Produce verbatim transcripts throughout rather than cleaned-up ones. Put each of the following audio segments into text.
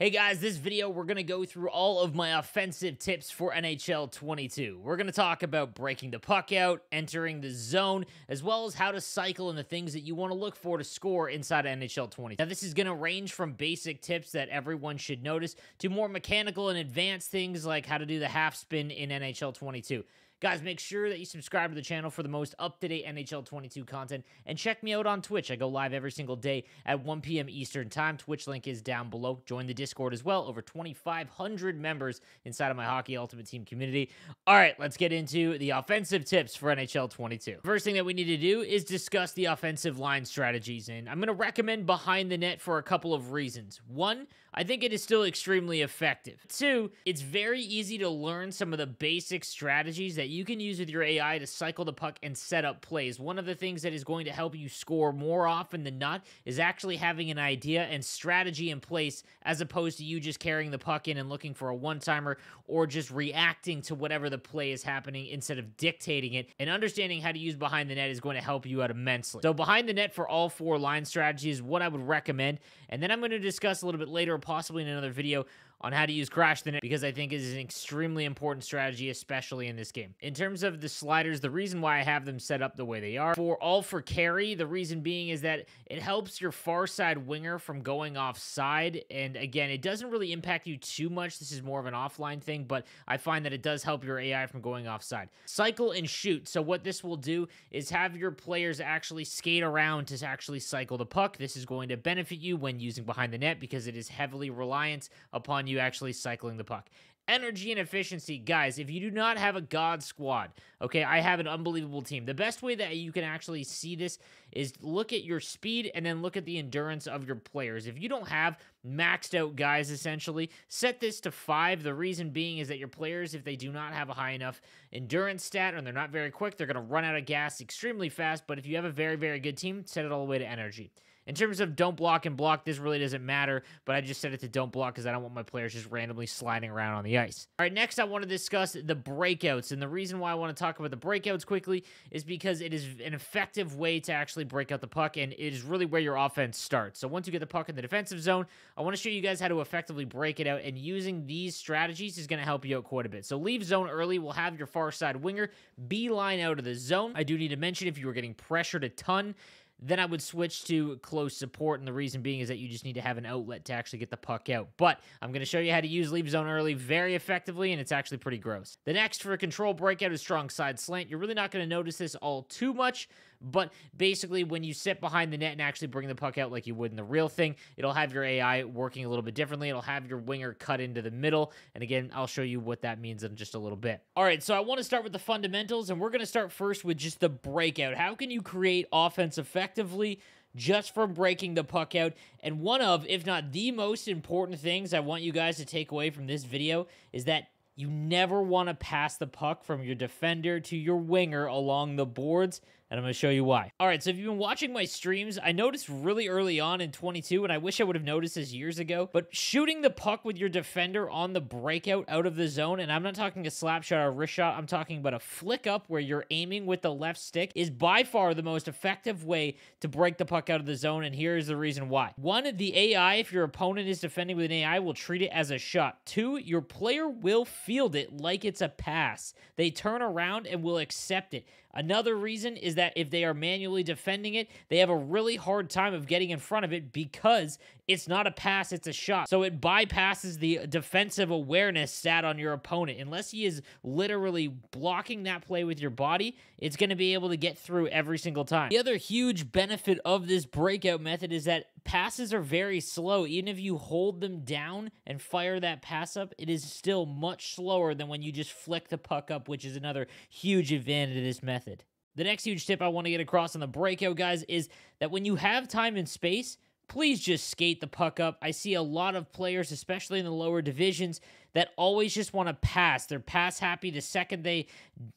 Hey guys, this video, we're going to go through all of my offensive tips for N H L twenty-two. We're going to talk about breaking the puck out, entering the zone, as well as how to cycle and the things that you want to look for to score inside of N H L twenty-two. Now, this is going to range from basic tips that everyone should notice to more mechanical and advanced things like how to do the half spin in N H L twenty-two. Guys, make sure that you subscribe to the channel for the most up-to-date N H L twenty-two content, and check me out on Twitch. I go live every single day at one P M Eastern Time. Twitch link is down below. Join the Discord as well. Over twenty-five hundred members inside of my Hockey Ultimate Team community. All right, let's get into the offensive tips for N H L twenty-two. First thing that we need to do is discuss the offensive line strategies, and I'm going to recommend behind the net for a couple of reasons. One, I think it is still extremely effective. Two, it's very easy to learn some of the basic strategies that you can use with your A I to cycle the puck and set up plays. One of the things that is going to help you score more often than not is actually having an idea and strategy in place as opposed to you just carrying the puck in and looking for a one-timer or just reacting to whatever the play is happening instead of dictating it. And understanding how to use behind the net is going to help you out immensely. So behind the net for all four line strategies is what I would recommend. And then I'm going to discuss a little bit later, possibly in another video, on how to use crash the net, because I think it is an extremely important strategy, especially in this game. In terms of the sliders, the reason why I have them set up the way they are, for all for carry, the reason being is that it helps your far side winger from going offside, and again, it doesn't really impact you too much. This is more of an offline thing, but I find that it does help your A I from going offside. Cycle and shoot. So what this will do is have your players actually skate around to actually cycle the puck. This is going to benefit you when using behind the net because it is heavily reliant upon you actually cycling the puck. Energy and efficiency. Guys, if you do not have a god squad, okay, I have an unbelievable team. The best way that you can actually see this is look at your speed and then look at the endurance of your players. If you don't have maxed out guys, essentially, set this to five. The reason being is that your players, if they do not have a high enough endurance stat and they're not very quick, they're going to run out of gas extremely fast. But if you have a very, very good team, set it all the way to energy. In terms of don't block and block, this really doesn't matter, but I just set it to don't block because I don't want my players just randomly sliding around on the ice. All right, next I want to discuss the breakouts, and the reason why I want to talk about the breakouts quickly is because it is an effective way to actually break out the puck, and it is really where your offense starts. So once you get the puck in the defensive zone, I want to show you guys how to effectively break it out, and using these strategies is going to help you out quite a bit. So leave zone early. We'll have your far side winger beeline out of the zone. I do need to mention if you were getting pressured a ton, then I would switch to close support, and the reason being is that you just need to have an outlet to actually get the puck out. But I'm going to show you how to use leave zone early very effectively, and it's actually pretty gross. The next for a control breakout is strong side slant. You're really not going to notice this all too much, but basically when you sit behind the net and actually bring the puck out like you would in the real thing, it'll have your A I working a little bit differently. It'll have your winger cut into the middle, and again, I'll show you what that means in just a little bit. All right, so I want to start with the fundamentals, and we're going to start first with just the breakout. How can you create offense effectively? Effectively just from breaking the puck out, and one of, if not the most important things I want you guys to take away from this video is that you never want to pass the puck from your defender to your winger along the boards, and I'm going to show you why. All right, so if you've been watching my streams, I noticed really early on in twenty-two, and I wish I would have noticed this years ago, but shooting the puck with your defender on the breakout out of the zone, and I'm not talking a slap shot or a wrist shot, I'm talking about a flick up where you're aiming with the left stick, is by far the most effective way to break the puck out of the zone, and here is the reason why. One, the A I, if your opponent is defending with an A I, will treat it as a shot. Two, your player will field it like it's a pass. They turn around and will accept it. Another reason is that if they are manually defending it, they have a really hard time of getting in front of it because it's not a pass, it's a shot. So it bypasses the defensive awareness stat on your opponent. Unless he is literally blocking that play with your body, it's going to be able to get through every single time. The other huge benefit of this breakout method is that passes are very slow. Even if you hold them down and fire that pass up, it is still much slower than when you just flick the puck up, which is another huge advantage of this method. The next huge tip I want to get across on the breakout, guys, is that when you have time and space, please just skate the puck up. I see a lot of players, especially in the lower divisions, that always just want to pass. They're pass happy the second they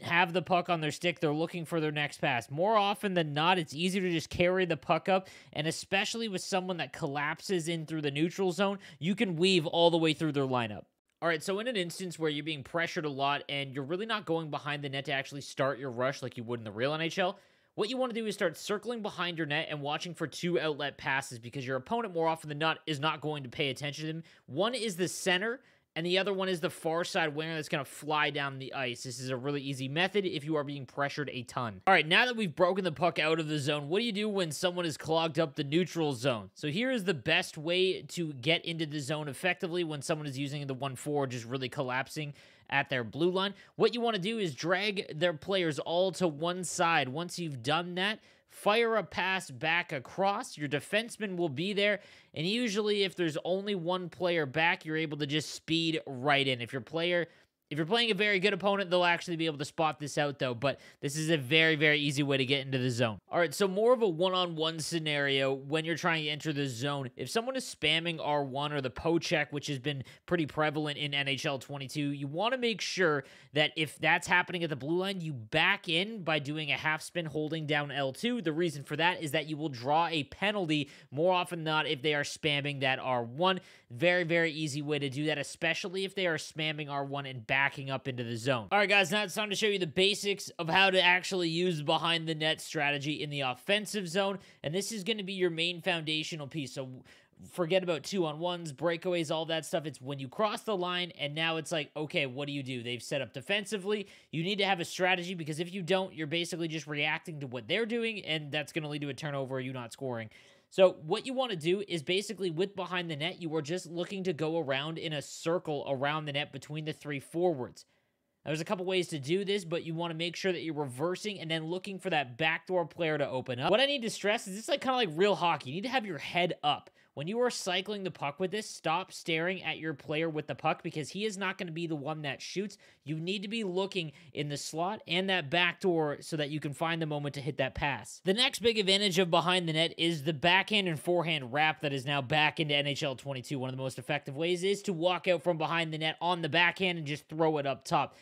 have the puck on their stick. They're looking for their next pass. More often than not, it's easier to just carry the puck up, and especially with someone that collapses in through the neutral zone, you can weave all the way through their lineup. All right, so in an instance where you're being pressured a lot and you're really not going behind the net to actually start your rush like you would in the real N H L, What you want to do is start circling behind your net and watching for two outlet passes because your opponent, more often than not, is not going to pay attention to them. One is the center, and the other one is the far side winger that's going to fly down the ice. This is a really easy method if you are being pressured a ton. All right, now that we've broken the puck out of the zone, what do you do when someone has clogged up the neutral zone? So here is the best way to get into the zone effectively when someone is using the one four, just really collapsing at their blue line. What you want to do is drag their players all to one side. Once you've done that, fire a pass back across. Your defenseman will be there, and usually if there's only one player back, you're able to just speed right in. If your player, if you're playing a very good opponent, they'll actually be able to spot this out, though, but this is a very, very easy way to get into the zone. All right, so more of a one-on-one scenario when you're trying to enter the zone. If someone is spamming R one or the poke check, which has been pretty prevalent in N H L twenty-two, you want to make sure that if that's happening at the blue line, you back in by doing a half spin holding down L two. The reason for that is that you will draw a penalty more often than not if they are spamming that R one. Very, very easy way to do that, especially if they are spamming R one and back backing up into the zone. All right, guys, now it's time to show you the basics of how to actually use behind the net strategy in the offensive zone, and this is going to be your main foundational piece. So forget about two-on-ones, breakaways, all that stuff. It's when you cross the line, and now it's like, okay, what do you do? They've set up defensively. You need to have a strategy, because if you don't, you're basically just reacting to what they're doing, and that's going to lead to a turnover or you not scoring. So what you want to do is basically with behind the net, you are just looking to go around in a circle around the net between the three forwards. Now, there's a couple ways to do this, but you want to make sure that you're reversing and then looking for that backdoor player to open up. What I need to stress is this is like kind of like real hockey. You need to have your head up. When you are cycling the puck with this, stop staring at your player with the puck because he is not going to be the one that shoots. You need to be looking in the slot and that back door so that you can find the moment to hit that pass. The next big advantage of behind the net is the backhand and forehand wrap that is now back into N H L twenty-two. One of the most effective ways is to walk out from behind the net on the backhand and just throw it up top.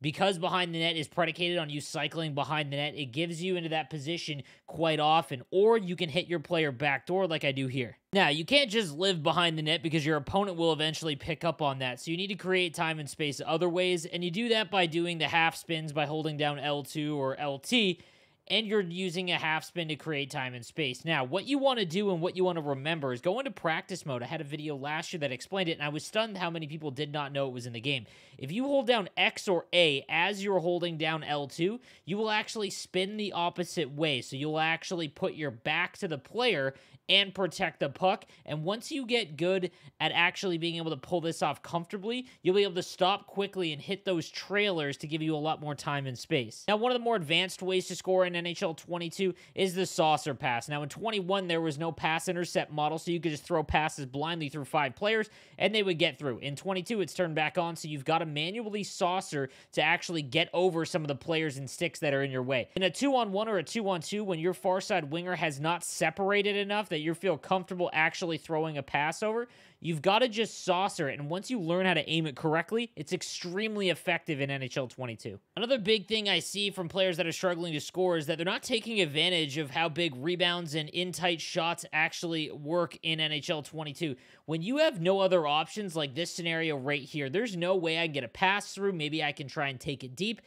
Because behind the net is predicated on you cycling behind the net, it gives you into that position quite often, or you can hit your player backdoor like I do here. Now, you can't just live behind the net because your opponent will eventually pick up on that, so you need to create time and space other ways, and you do that by doing the half spins by holding down L two or L T, and you're using a half spin to create time and space. Now, what you want to do and what you want to remember is go into practice mode. I had a video last year that explained it, and I was stunned how many people did not know it was in the game. If you hold down X or A as you're holding down L two, you will actually spin the opposite way, so you'll actually put your back to the player and protect the puck, and once you get good at actually being able to pull this off comfortably, you'll be able to stop quickly and hit those trailers to give you a lot more time and space. Now, one of the more advanced ways to score in N H L twenty-two is the saucer pass. Now, in twenty-one, there was no pass intercept model, so you could just throw passes blindly through five players, and they would get through. In twenty-two, it's turned back on, so you've got to manually saucer to actually get over some of the players and sticks that are in your way. In a two-on-one or a two-on-two, when your far side winger has not separated enough that you feel comfortable actually throwing a pass over, you've got to just saucer it, and once you learn how to aim it correctly, it's extremely effective in N H L twenty-two. Another big thing I see from players that are struggling to score is that they're not taking advantage of how big rebounds and in-tight shots actually work in N H L twenty-two. When you have no other options like this scenario right here, there's no way I can get a pass through. Maybe I can try and take it deep.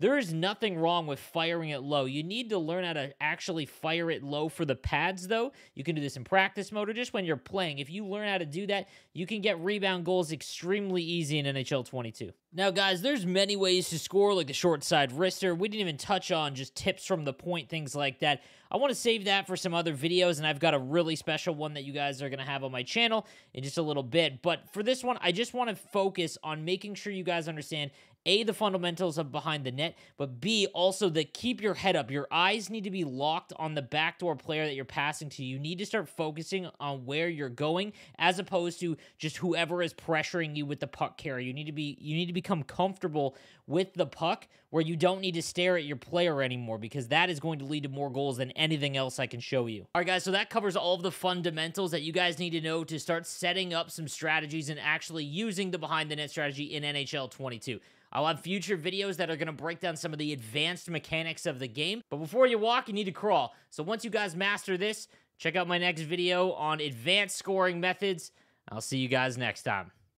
There is nothing wrong with firing it low. You need to learn how to actually fire it low for the pads, though. You can do this in practice mode or just when you're playing. If you learn how to do that, you can get rebound goals extremely easy in N H L twenty-two. Now, guys, there's many ways to score, like the short side wrister. We didn't even touch on just tips from the point, things like that. I want to save that for some other videos, and I've got a really special one that you guys are going to have on my channel in just a little bit. But for this one, I just want to focus on making sure you guys understand, A, the fundamentals of behind the net, but B, also the keep your head up. Your eyes need to be locked on the backdoor player that you're passing to. You need to start focusing on where you're going as opposed to just whoever is pressuring you with the puck carry. You need to be, you need to become comfortable with the puck where you don't need to stare at your player anymore because that is going to lead to more goals than anything else I can show you. All right, guys, so that covers all of the fundamentals that you guys need to know to start setting up some strategies and actually using the behind the net strategy in N H L twenty-two. I'll have future videos that are going to break down some of the advanced mechanics of the game. But before you walk, you need to crawl. So once you guys master this, check out my next video on advanced scoring methods. I'll see you guys next time.